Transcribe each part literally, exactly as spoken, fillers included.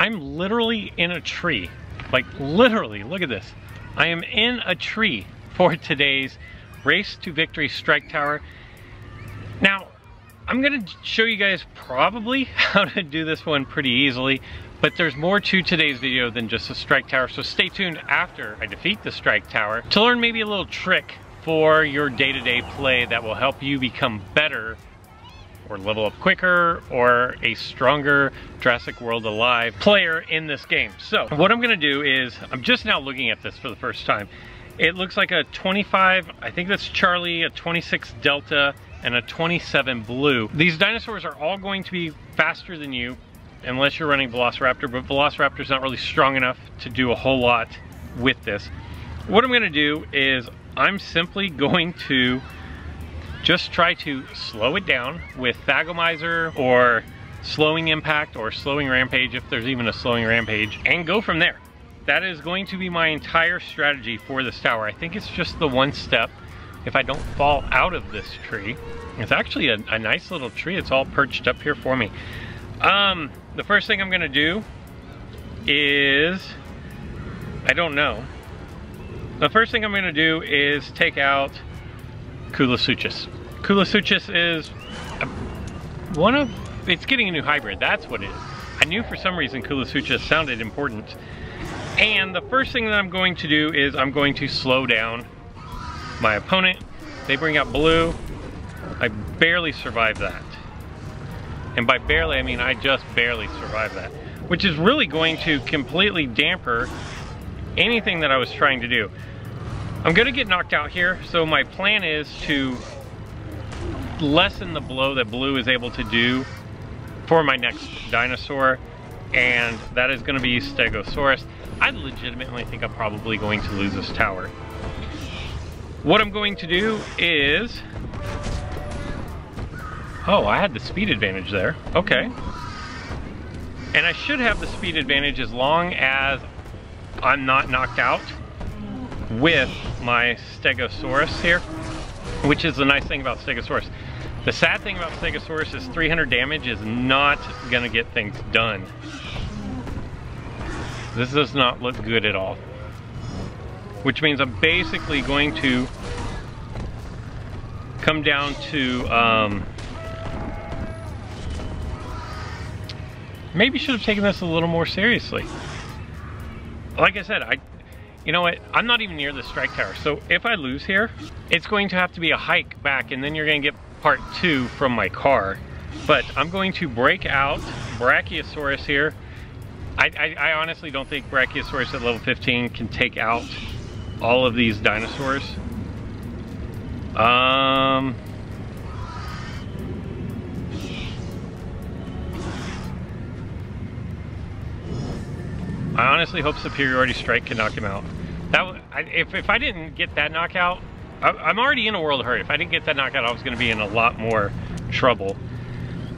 I'm literally in a tree. Like literally, look at this. I am in a tree for today's Race to Victory Strike Tower. Now, I'm gonna show you guys probably how to do this one pretty easily, but there's more to today's video than just the Strike Tower, so stay tuned after I defeat the Strike Tower to learn maybe a little trick for your day-to-day play that will help you become better or level up quicker or a stronger Jurassic World Alive player in this game. So what I'm gonna do is, I'm just now looking at this for the first time. It looks like a twenty-five, I think that's Charlie, a twenty-six Delta, and a twenty-seven Blue. These dinosaurs are all going to be faster than you, unless you're running Velociraptor, but Velociraptor's not really strong enough to do a whole lot with this. What I'm gonna do is I'm simply going to just try to slow it down with Thagomizer or Slowing Impact or Slowing Rampage, if there's even a Slowing Rampage, and go from there. That is going to be my entire strategy for this tower. I think it's just the one step. If I don't fall out of this tree, it's actually a, a nice little tree. It's all perched up here for me. Um, the first thing I'm gonna do is, I don't know. The first thing I'm gonna do is take out Koolasuchus. Koolasuchus is one of, it's getting a new hybrid, that's what it is. I knew for some reason Koolasuchus sounded important. And the first thing that I'm going to do is I'm going to slow down my opponent. They bring out Blue. I barely survived that. And by barely, I mean I just barely survived that, which is really going to completely damper anything that I was trying to do. I'm gonna get knocked out here, so my plan is to lessen the blow that Blue is able to do for my next dinosaur, and that is gonna be Stegosaurus. I legitimately think I'm probably going to lose this tower. What I'm going to do is, oh, I had the speed advantage there, okay. And I should have the speed advantage as long as I'm not knocked out with my Stegosaurus here, which is the nice thing about Stegosaurus. The sad thing about Stegosaurus is three hundred damage is not gonna get things done. This does not look good at all. Which means I'm basically going to come down to, um, maybe should have taken this a little more seriously. Like I said, I, you know what, I'm not even near the strike tower, so if I lose here, it's going to have to be a hike back, and then you're gonna get part two from my car. But I'm going to break out Brachiosaurus here. I, I, I honestly don't think Brachiosaurus at level fifteen can take out all of these dinosaurs. Um, I honestly hope Superiority Strike can knock him out. That I, if, if I didn't get that knockout, I, I'm already in a world of hurt. If I didn't get that knockout, I was going to be in a lot more trouble.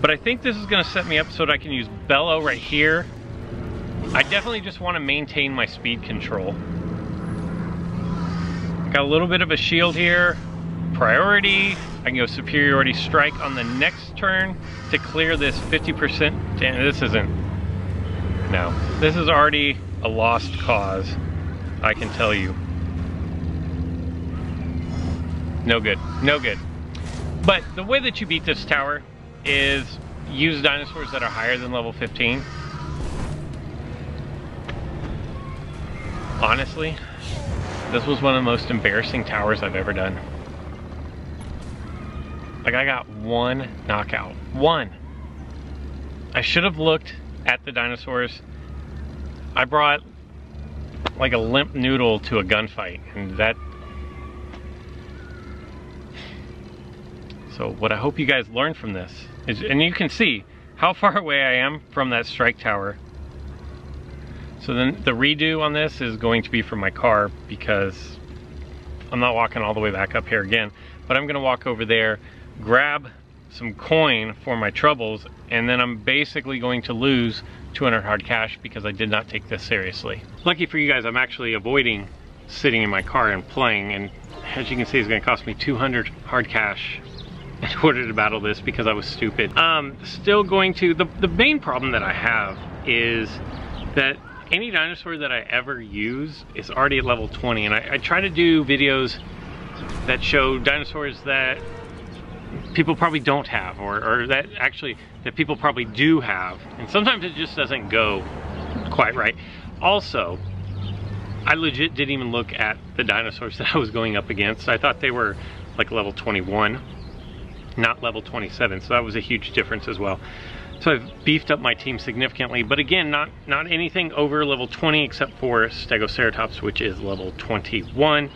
But I think this is going to set me up so that I can use Bello right here. I definitely just want to maintain my speed control. Got a little bit of a shield here. Priority. I can go Superiority Strike on the next turn to clear this fifty percent. Damn, this isn't. No. This is already a lost cause, I can tell you. No good. No good. But the way that you beat this tower is use dinosaurs that are higher than level fifteen. Honestly, this was one of the most embarrassing towers I've ever done. Like, I got one knockout. One. I should have looked at the dinosaurs. I brought like a limp noodle to a gunfight, and that... So what I hope you guys learned from this is, and you can see how far away I am from that strike tower. So then the redo on this is going to be for my car, because I'm not walking all the way back up here again, but I'm gonna walk over there, grab some coin for my troubles, and then I'm basically going to lose two hundred hard cash because I did not take this seriously. Lucky for you guys, I'm actually avoiding sitting in my car and playing, and as you can see, it's gonna cost me two hundred hard cash in order to battle this because I was stupid. Um, still going to, the, the main problem that I have is that any dinosaur that I ever use is already at level twenty, and I, I try to do videos that show dinosaurs that people probably don't have, or, or that actually that people probably do have, and sometimes it just doesn't go quite right. Also, I legit didn't even look at the dinosaurs that I was going up against. I thought they were like level twenty-one, not level twenty-seven, so that was a huge difference as well. So I've beefed up my team significantly, but again, not, not anything over level twenty except for Stegoceratops, which is level twenty-one.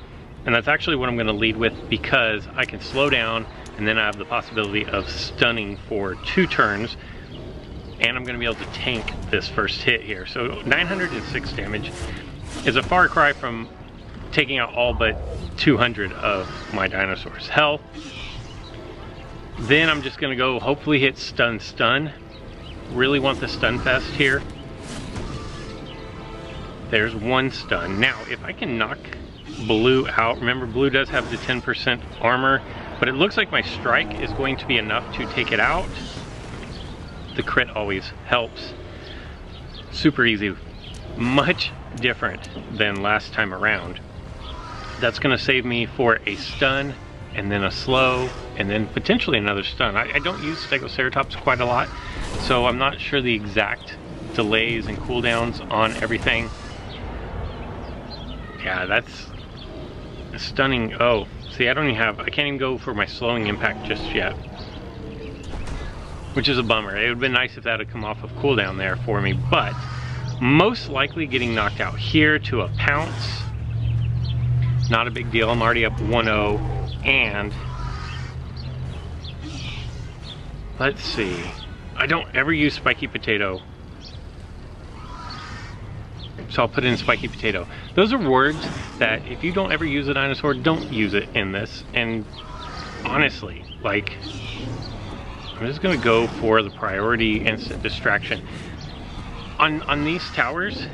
And that's actually what I'm gonna lead with, because I can slow down and then I have the possibility of stunning for two turns. And I'm gonna be able to tank this first hit here. So nine hundred six damage is a far cry from taking out all but two hundred of my dinosaur's health. Then I'm just gonna go hopefully hit stun stun. Really want the stun fest here. There's one stun. Now, if I can knock Blue out, remember Blue does have the ten percent armor, but it looks like my strike is going to be enough to take it out. The crit always helps. Super easy. Much different than last time around. That's gonna save me for a stun, and then a slow, and then potentially another stun. I, I don't use Stegoceratops quite a lot, so I'm not sure the exact delays and cooldowns on everything. Yeah, that's stunning. Oh, see, I don't even have, I can't even go for my slowing impact just yet, which is a bummer. It would have been nice if that had come off of cooldown there for me, but most likely getting knocked out here to a pounce. Not a big deal. I'm already up one oh. And let's see, I don't ever use Spiky Potato, so I'll put in Spiky Potato. Those are words that if you don't ever use a dinosaur, don't use it in this. And honestly, like, I'm just gonna go for the priority instant distraction on on these towers.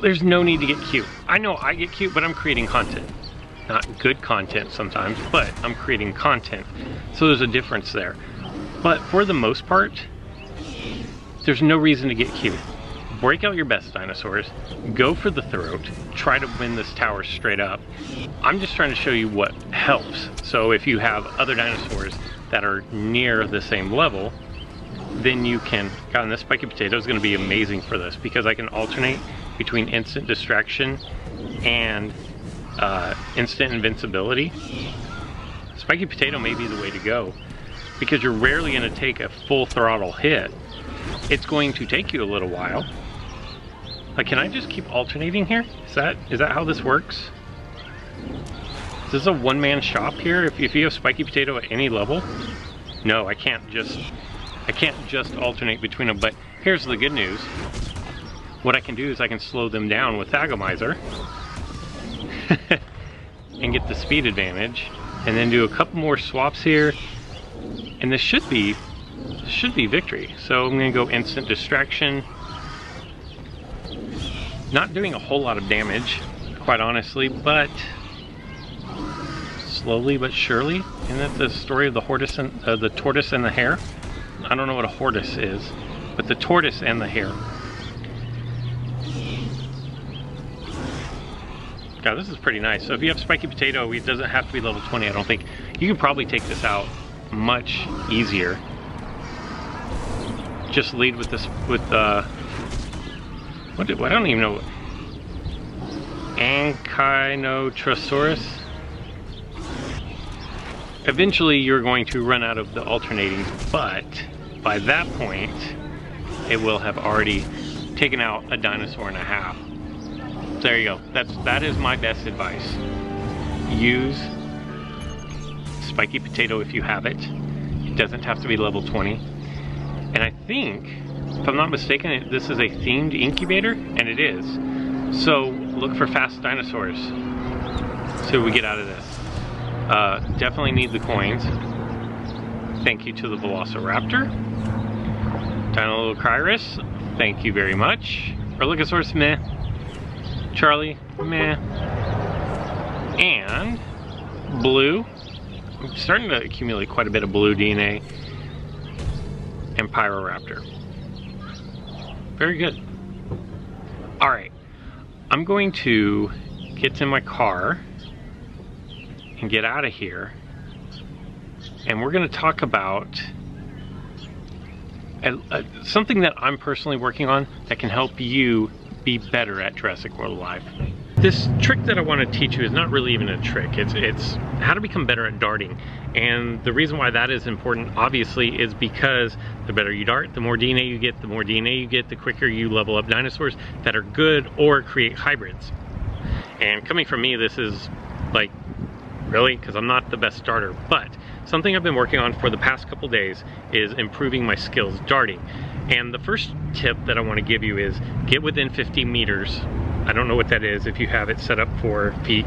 There's no need to get cute. I know I get cute, but I'm creating content. Not good content sometimes, but I'm creating content, so there's a difference there. But for the most part, there's no reason to get cute. Break out your best dinosaurs, go for the throat, try to win this tower straight up. I'm just trying to show you what helps. So if you have other dinosaurs that are near the same level, then you can, God, and this Spiky Potato is going to be amazing for this, because I can alternate between instant distraction and Uh, instant invincibility. Spiky Potato may be the way to go, because you're rarely going to take a full throttle hit. It's going to take you a little while. Like, can I just keep alternating here? Is that is that how this works? Is this a one-man shop here? If, if you have Spiky Potato at any level? No, I can't just I can't just alternate between them. But here's the good news. What I can do is I can slow them down with Thagomizer. And get the speed advantage, and then do a couple more swaps here, and this should be should be victory. So I'm gonna go instant distraction, not doing a whole lot of damage, quite honestly, but slowly but surely. And that's the story of the tortoise and uh, the tortoise and the hare. I don't know what a tortoise is, but the tortoise and the hare. God, this is pretty nice. So if you have Spiky Potato, it doesn't have to be level twenty, I don't think. You can probably take this out much easier. Just lead with this, with, uh, what did, I don't even know. Ankylosaurus. Eventually you're going to run out of the alternating, but by that point, it will have already taken out a dinosaur and a half. There you go. That's that is my best advice. Use Spiky Potato if you have it. It doesn't have to be level twenty. And I think, if I'm not mistaken, this is a themed incubator, and it is. So look for fast dinosaurs. See what we get out of this. Uh, definitely need the coins. Thank you to the Velociraptor. Deinocheirus, thank you very much. Brachiosaurus, meh. Charlie, meh. And Blue. I'm starting to accumulate quite a bit of Blue D N A. And Pyroraptor. Very good. All right, I'm going to get in my car and get out of here, and we're going to talk about a, a, something that I'm personally working on that can help you be better at Jurassic World Alive. This trick that I want to teach you is not really even a trick. It's, it's how to become better at darting. And the reason why that is important, obviously, is because the better you dart, the more D N A you get, the more D N A you get, the quicker you level up dinosaurs that are good or create hybrids. And coming from me, this is like, really? Because I'm not the best starter. But something I've been working on for the past couple days is improving my skills darting. And the first tip that I want to give you is get within fifty meters. I don't know what that is if you have it set up for feet.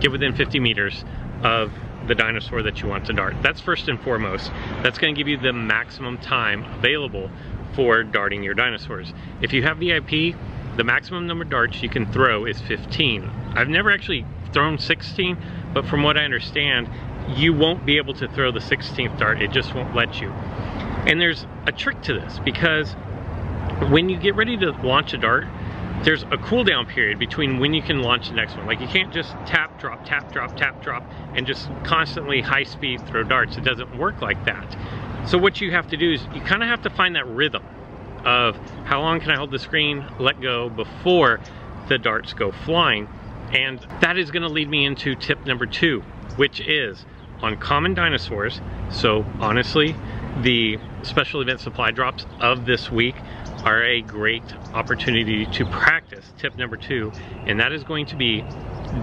Get within fifty meters of the dinosaur that you want to dart. That's first and foremost. That's going to give you the maximum time available for darting your dinosaurs. If you have V I P, the maximum number of darts you can throw is fifteen. I've never actually thrown sixteen, but from what I understand, you won't be able to throw the sixteenth dart. It just won't let you. And there's a trick to this, because when you get ready to launch a dart, there's a cool down period between when you can launch the next one. Like, you can't just tap, drop, tap, drop, tap, drop, and just constantly high speed throw darts. It doesn't work like that. So what you have to do is you kind of have to find that rhythm of how long can I hold the screen, let go, before the darts go flying. And that is going to lead me into tip number two, which is on common dinosaurs. So honestly, the special event supply drops of this week are a great opportunity to practice tip number two, and that is going to be,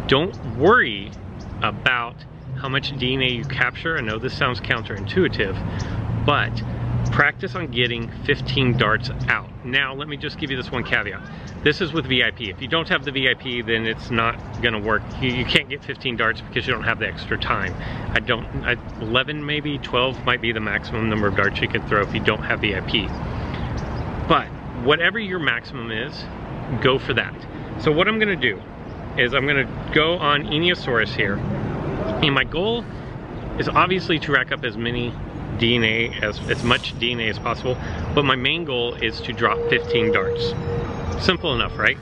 don't worry about how much D N A you capture. I know this sounds counterintuitive, but practice on getting fifteen darts out. Now, let me just give you this one caveat. This is with V I P. If you don't have the V I P, then it's not gonna work. You, you can't get fifteen darts because you don't have the extra time. I don't, I, eleven maybe, twelve might be the maximum number of darts you can throw if you don't have V I P. But whatever your maximum is, go for that. So what I'm gonna do is I'm gonna go on Eneosaurus here. And my goal is obviously to rack up as many D N A, as, as much D N A as possible, but my main goal is to drop fifteen darts. Simple enough, right?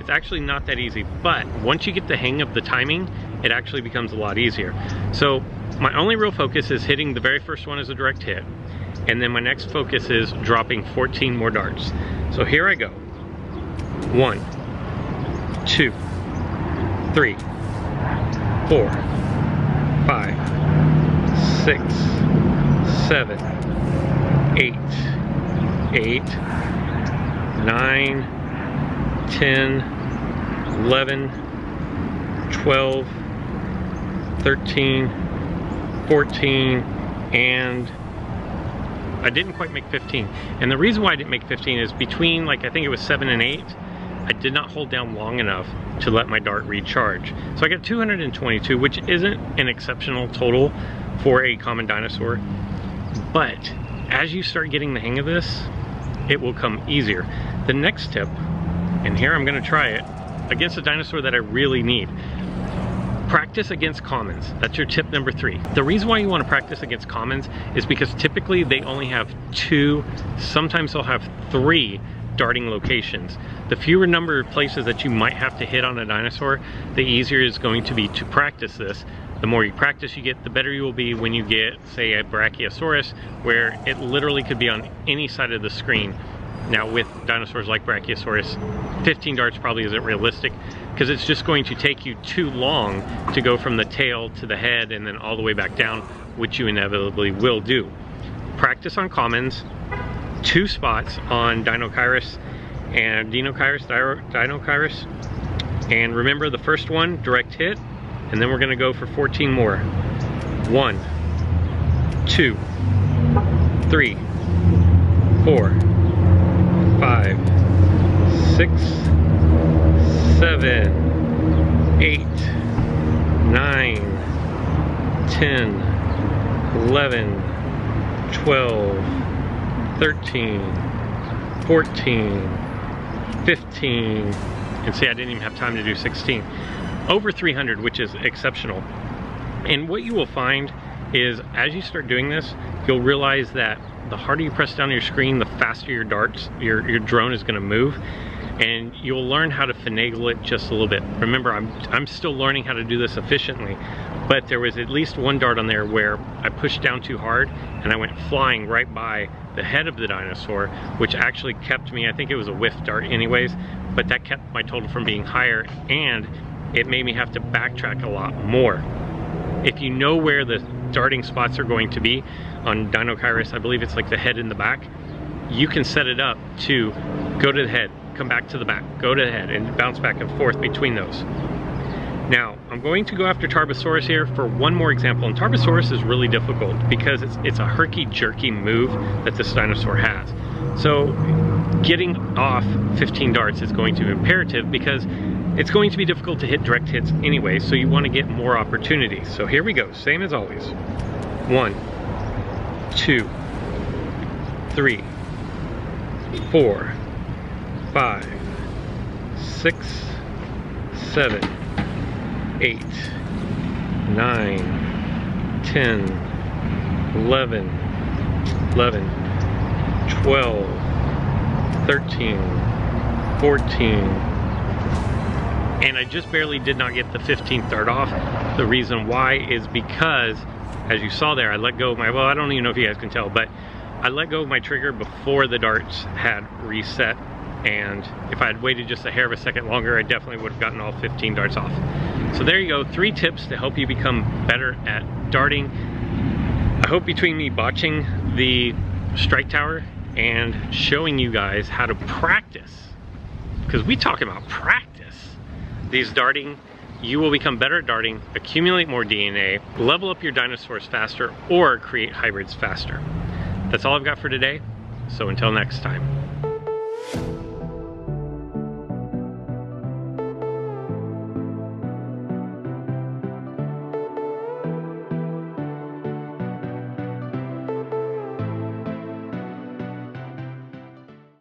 It's actually not that easy, but once you get the hang of the timing, it actually becomes a lot easier. So my only real focus is hitting the very first one as a direct hit, and then my next focus is dropping fourteen more darts. So here I go. One, two, three, four, five, six, seven, eight, eight, nine, ten, eleven, twelve, thirteen, fourteen, and I didn't quite make fifteen. And the reason why I didn't make fifteen is between, like, I think it was seven and eight, I did not hold down long enough to let my dart recharge. So I got two hundred twenty-two, which isn't an exceptional total for a common dinosaur. But as you start getting the hang of this, it will come easier. The next tip, and here I'm gonna try it, against a dinosaur that I really need. Practice against commons. That's your tip number three. The reason why you wanna practice against commons is because typically they only have two, sometimes they'll have three darting locations. The fewer number of places that you might have to hit on a dinosaur, the easier it's going to be to practice this. The more you practice you get, the better you will be when you get, say, a Brachiosaurus, where it literally could be on any side of the screen. Now, with dinosaurs like Brachiosaurus, fifteen darts probably isn't realistic, because it's just going to take you too long to go from the tail to the head and then all the way back down, which you inevitably will do. Practice on commons, two spots on Deinocheirus and Deinocheirus, Deinocheirus, and remember the first one, direct hit, and then we're gonna go for fourteen more. One, two, three, four, five, six, seven, eight, nine, ten, eleven, twelve, thirteen, fourteen, fifteen, and see, I didn't even have time to do sixteen. Over three hundred, which is exceptional. And what you will find is, as you start doing this, you'll realize that the harder you press down your screen, the faster your darts, your, your drone is gonna move. and you'll learn how to finagle it just a little bit. Remember, I'm, I'm still learning how to do this efficiently, but there was at least one dart on there where I pushed down too hard and I went flying right by the head of the dinosaur, which actually kept me, I think it was a whiff dart anyways, but that kept my total from being higher, and it made me have to backtrack a lot more. If you know where the darting spots are going to be on Deinocheirus, I believe it's like the head in the back, you can set it up to go to the head, come back to the back, go to the head, and bounce back and forth between those. Now, I'm going to go after Tarbosaurus here for one more example, and Tarbosaurus is really difficult because it's, it's a herky-jerky move that this dinosaur has. So getting off fifteen darts is going to be imperative because it's going to be difficult to hit direct hits anyway, so you want to get more opportunities. So here we go, same as always. One, two, three, four, five, six, seven, eight, nine, ten, eleven, eleven, twelve, thirteen, fourteen, and I just barely did not get the fifteenth dart off. The reason why is because, as you saw there, I let go of my, well, I don't even know if you guys can tell, but I let go of my trigger before the darts had reset, and if I had waited just a hair of a second longer, I definitely would have gotten all fifteen darts off. So there you go, three tips to help you become better at darting. I hope between me botching the strike tower and showing you guys how to practice, because we talking about practice, these darting, you will become better at darting, accumulate more D N A, level up your dinosaurs faster, or create hybrids faster. That's all I've got for today, so until next time.